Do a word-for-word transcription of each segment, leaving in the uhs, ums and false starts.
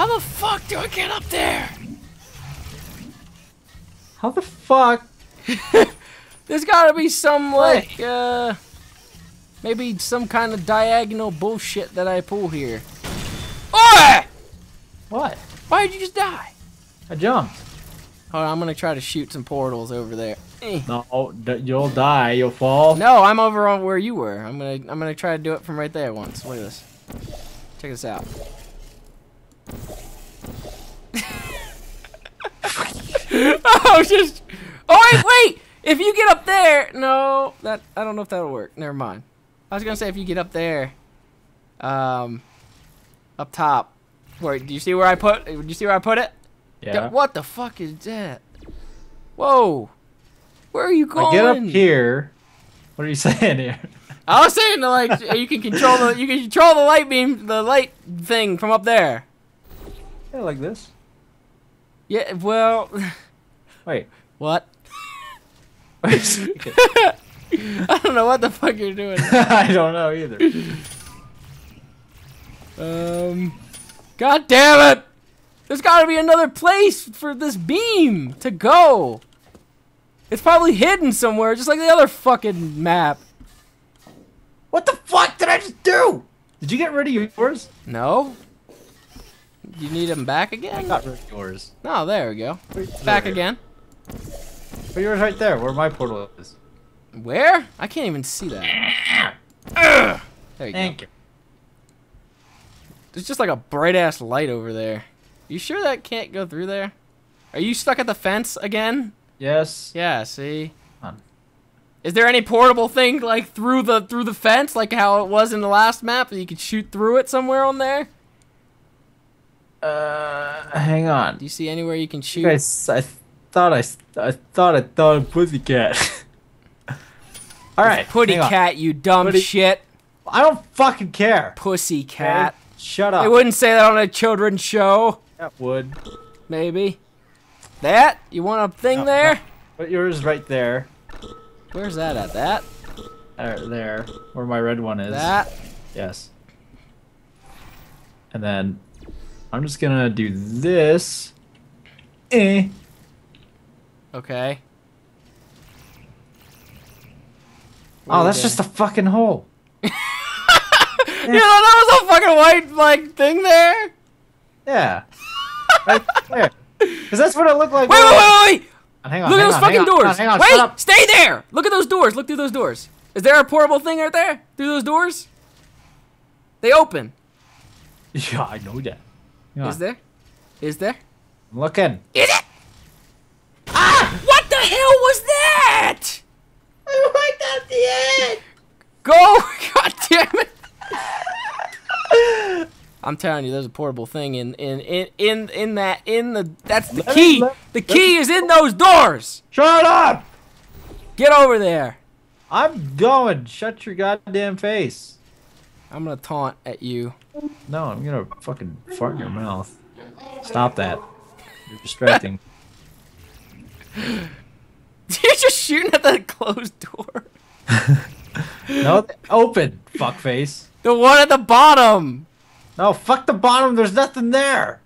How the fuck do I get up there? How the fuck? There's gotta be some, like, hey. uh... Maybe some kind of diagonal bullshit that I pull here. Oi! What? Why did you just die? I jumped. Hold on, I'm gonna try to shoot some portals over there. No, you'll die. You'll fall. No, I'm over on where you were. I'm gonna, I'm gonna try to do it from right there once. Look at this. Check this out. I was just. Oh wait, wait. If you get up there, no, that I don't know if that'll work. Never mind. I was gonna say if you get up there, um, up top. Wait, do you see where I put? Do you see where I put it? Yeah. What the fuck is that? Whoa. Where are you going? I get up here. What are you saying here? I was saying like you can control the you can control the light beam, the light thing from up there. Yeah, like this. Yeah. Well. Wait. What? I don't know what the fuck you're doing. I don't know either. Um. God damn it! There's got to be another place for this beam to go. It's probably hidden somewhere, just like the other fucking map. What the fuck did I just do? Did you get rid of yours? No. You need them back again? I got rid of yours. No, there we go. Back there. Again. But yours right there, where my portal is. Where? I can't even see that. There you Thank go. You. There's just like a bright-ass light over there. You sure that can't go through there? Are you stuck at the fence again? Yes. Yeah. See. Um, Is there any portable thing like through the through the fence, like how it was in the last map, that you could shoot through it somewhere on there? Uh, hang on. Do you see anywhere you can shoot? I, I, I thought I I thought I thought of pussycat. All right, pussycat, you dumb Putty shit. I don't fucking care. Pussycat. Hey, shut up. They wouldn't say that on a children's show. That would. Maybe. That? You want a thing no, there? No. But yours right there. Where's that at? That? Uh, there. Where my red one is. That? Yes. And then I'm just gonna do this. Eh. Okay. Where oh, that's there? Just a fucking hole. You know, that was a fucking white, like, thing there? Yeah. Right there. Cause that's what it looked like. Wait, wait, wait, wait! Hang on, look hang at those on, fucking hang on, doors. Hang on, hang on, wait, stay there. Look at those doors. Look through those doors. Is there a portable thing right there? Through those doors? They open. Yeah, I know that. Hang Is on. There? Is there? I'm looking. Is it? Ah! What the hell was that? I'm right at the end. Go! God damn it! I'm telling you, there's a portable thing in in in in, in that in the that's the let key. It, let, the key is in those doors. Shut up! Get over there. I'm going. Shut your goddamn face. I'm gonna taunt at you. No, I'm gonna fucking fart in your mouth. Stop that. You're distracting. You're just shooting at that closed door. No, open. Fuckface. The one at the bottom. No, fuck the bottom. There's nothing there.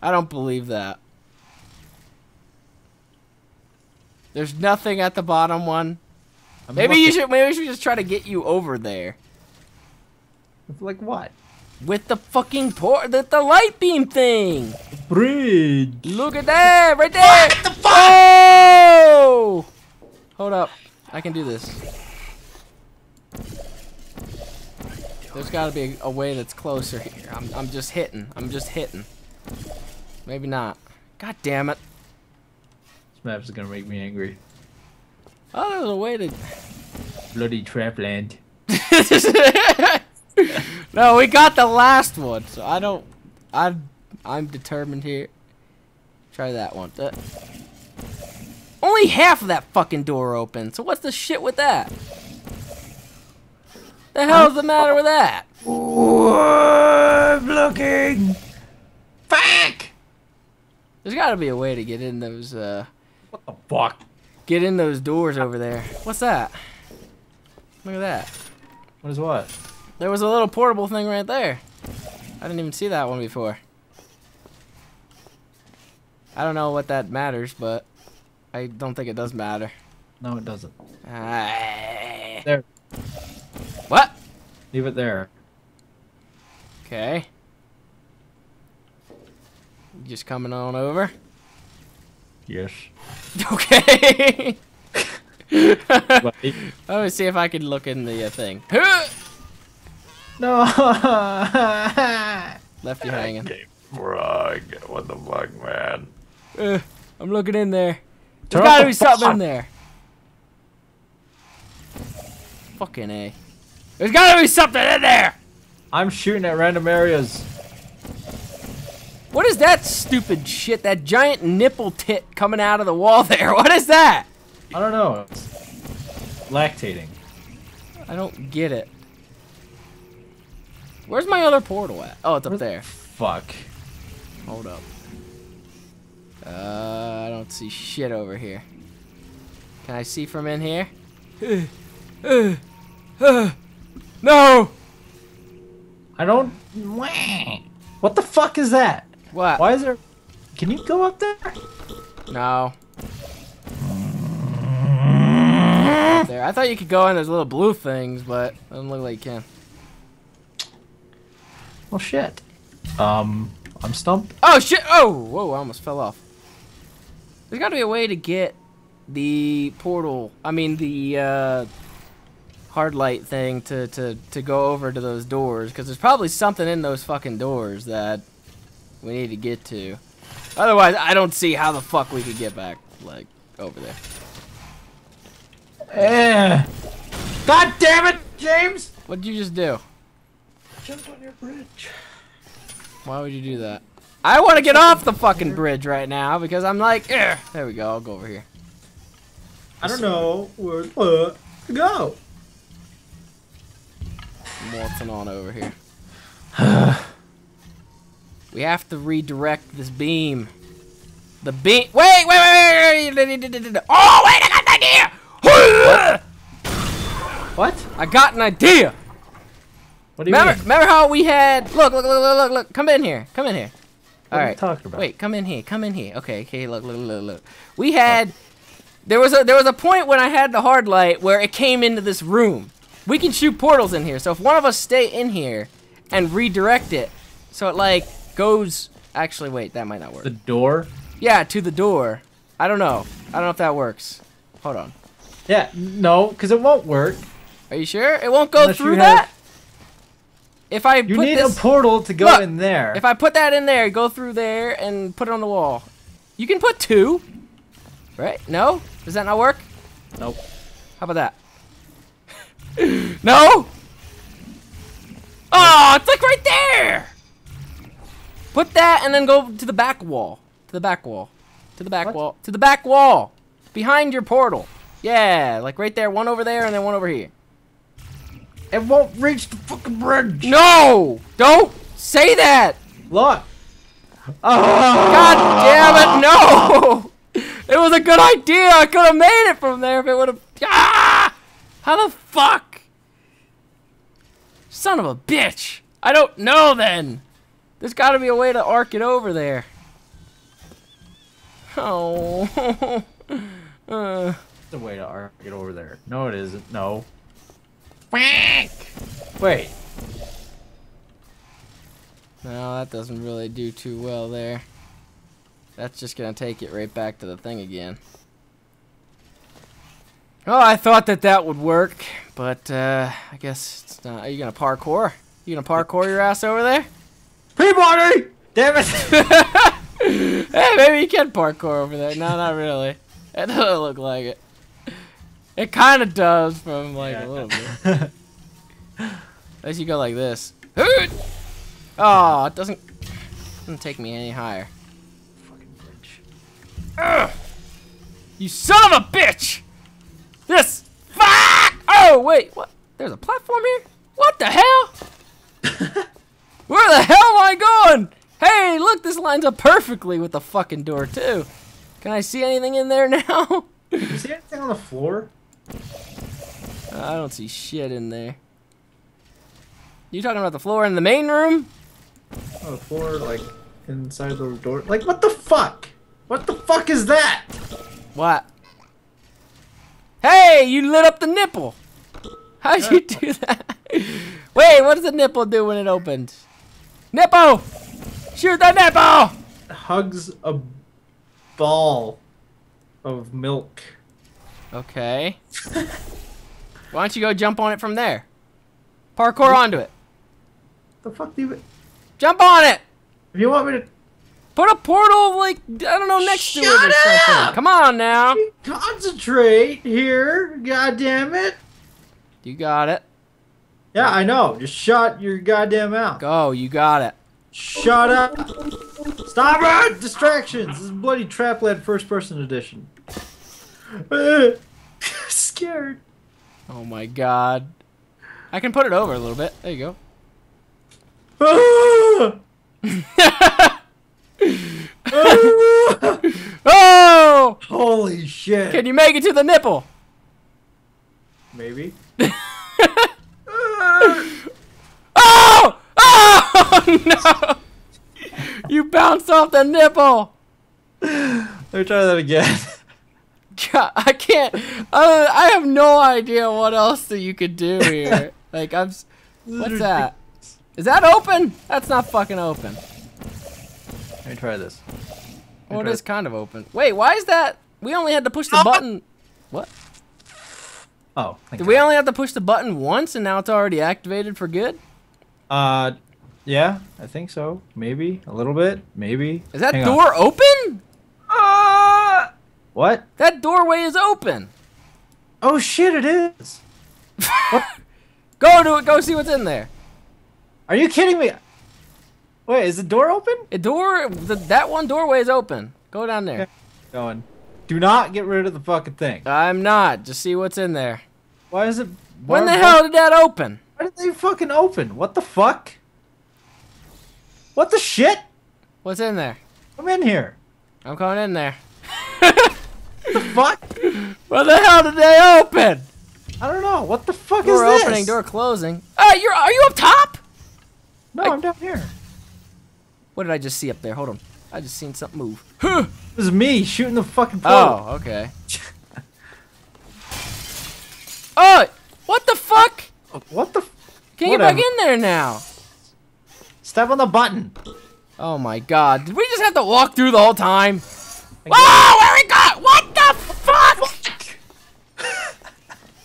I don't believe that. There's nothing at the bottom one. I'm maybe looking. You should. Maybe we should just try to get you over there. With like what? With the fucking port, the, the light beam thing. Bridge. Look at that, right there. What the fuck? Oh! Hold up, I can do this. There's got to be a, a way that's closer here. I'm, I'm just hitting. I'm just hitting. Maybe not. God damn it. This map's gonna make me angry. Oh, there's a way to... Bloody Trapland. No, we got the last one, so I don't... I, I'm determined here. Try that one. Uh, only half of that fucking door open, so what's the shit with that? The hell's the matter with that? Ooh, I'm looking. Fuck! There's got to be a way to get in those. Uh, what the fuck? Get in those doors over there. What's that? Look at that. What is what? There was a little portable thing right there. I didn't even see that one before. I don't know what that matters, but I don't think it does matter. No, it doesn't. Uh, there. What? Leave it there. Okay. Just coming on over? Yes. Okay. Let me see if I can look in the uh, thing. No. Left you hanging. Game frog. What the fuck, man? Uh, I'm looking in there. There's gotta be something in there. Fucking A. There's gotta be something in there! I'm shooting at random areas. What is that stupid shit? That giant nipple tit coming out of the wall there. What is that? I don't know. It's lactating. I don't get it. Where's my other portal at? Oh, it's up Where's there. The fuck. Hold up. Uh, I don't see shit over here. Can I see from in here? Uh, uh, uh, no! I don't... What the fuck is that? What? Why is there... Can you go up there? No. There. I thought you could go in those little blue things, but it doesn't look like you can. Well, shit. Um, I'm stumped. Oh, shit! Oh! Whoa, I almost fell off. There's gotta be a way to get the portal... I mean, the, uh... hard light thing to, to, to go over to those doors, because there's probably something in those fucking doors that we need to get to. Otherwise, I don't see how the fuck we could get back, like, over there. Eh. God damn it, James! What'd you just do? Jumped on your bridge. Why would you do that? I want to get off the fucking bridge right now because I'm like, eh. There we go. I'll go over here. I don't know where to go. I'm waltzing on over here. We have to redirect this beam. The beam. Wait, wait, wait, wait. Oh, wait! I got an idea. What? What? I got an idea. What do you remember, mean? Remember how we had? Look, look, look, look, look! Come in here. Come in here. All what right. Are you talking about? Wait, come in here. Come in here. Okay, okay. Look, look, look, look. We had. There was a there was a point when I had the hard light where it came into this room. We can shoot portals in here. So if one of us stay in here and redirect it, so it like goes. Actually, wait, that might not work. The door? Yeah, to the door. I don't know. I don't know if that works. Hold on. Yeah, no, because it won't work. Are you sure? It won't go Unless through that? Have... If I You put need this... a portal to go Look, in there. If I put that in there, go through there, and put it on the wall. You can put two. Right? No? Does that not work? Nope. How about that? No? Oh, it's like right there! Put that and then go to the back wall. To the back wall. To the back what? wall. To the back wall! Behind your portal. Yeah, like right there, one over there and then one over here. It won't reach the fucking bridge. No! Don't say that! Look! Oh. God damn it, no! It was a good idea! I could have made it from there if it would have... Ah! How the fuck? Son of a bitch! I don't know then! There's gotta be a way to arc it over there. Oh... uh... The way to arc it over there. No, it isn't. No. Wait. No, that doesn't really do too well there. That's just gonna take it right back to the thing again. Oh, I thought that that would work, but uh, I guess it's not. Are you gonna parkour? You gonna parkour your ass over there? Peabody! Damn it! Hey, maybe you can parkour over there. No, not really. It doesn't look like it. It kind of does from like yeah. a little bit. Unless you go like this. Oh, it doesn't, doesn't take me any higher. Fucking bitch. Ugh. You son of a bitch! This. Fuck! Oh, wait. What? There's a platform here? What the hell? Where the hell am I going? Hey, look, this lines up perfectly with the fucking door, too. Can I see anything in there now? Is there anything on the floor? I don't see shit in there. You talking about the floor in the main room? Oh, the floor, like, inside the door. Like, what the fuck? What the fuck is that? What? Hey, you lit up the nipple. How'd you do that? Wait, what does the nipple do when it opens? Nipple! Shoot the nipple! Hugs a ball of milk. Okay. Why don't you go jump on it from there? Parkour onto it. The fuck do you... Jump on it! If you want me to... Put a portal, like, I don't know, next Shut to it or something. Up! Come on now. Concentrate here, goddamn it. You got it. Yeah, I know. Just shut your goddamn mouth. Go, you got it. Shut up. Stop it! Distractions. This is bloody trap-led first-person edition. Scared. Oh my god. I can put it over a little bit. There you go. Oh! Holy shit. Can you make it to the nipple? Maybe. Oh! Oh no! You bounced off the nipple. Let me try that again. God, I can't. Uh, I have no idea what else that you could do here. Like I'm. What's that? Is that open? That's not fucking open. Let me try this. Well, it is kind of open. Wait, why is that? We only had to push the oh. button. What? Oh, thank Did God. We only have to push the button once and now it's already activated for good? Uh, yeah, I think so. Maybe. A little bit. Maybe. Is that Hang door on. open? Uh, what? That doorway is open. Oh, shit, it is. What? Go to it. Go see what's in there. Are you kidding me? Wait, is the door open? The door, the, that one doorway is open. Go down there. Okay. Going. Do not get rid of the fucking thing. I'm not. Just see what's in there. Why is it... When the hell did that open? Why did they fucking open? What the fuck? What the shit? What's in there? I'm in here. I'm going in there. What the fuck? When the hell did they open? I don't know. What the fuck is this? Door opening, door closing. Uh, you're, are you up top? No, I, I'm down here. What did I just see up there? Hold on. I just seen something move. Huh. It was me shooting the fucking portal. Oh, okay. Oh, what the fuck? What the? Can't get back in there now. Step on the button. Oh my god! Did we just have to walk through the whole time? Whoa! Where we got? What the fuck? Fuck.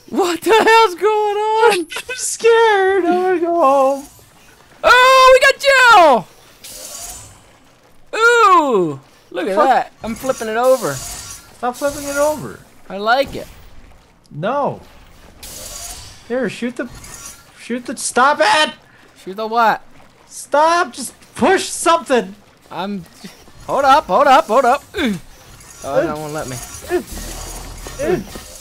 What the hell's going on? I'm scared. I wanna go home. Oh, we got Jill. Ooh! Look at Fuck. that! I'm flipping it over. Stop flipping it over. I like it. No. Here, shoot the, shoot the. Stop it! Shoot the what? Stop! Just push something. I'm. Hold up! Hold up! Hold up! Ooh. Oh, uh, don't want to let me. Uh, uh,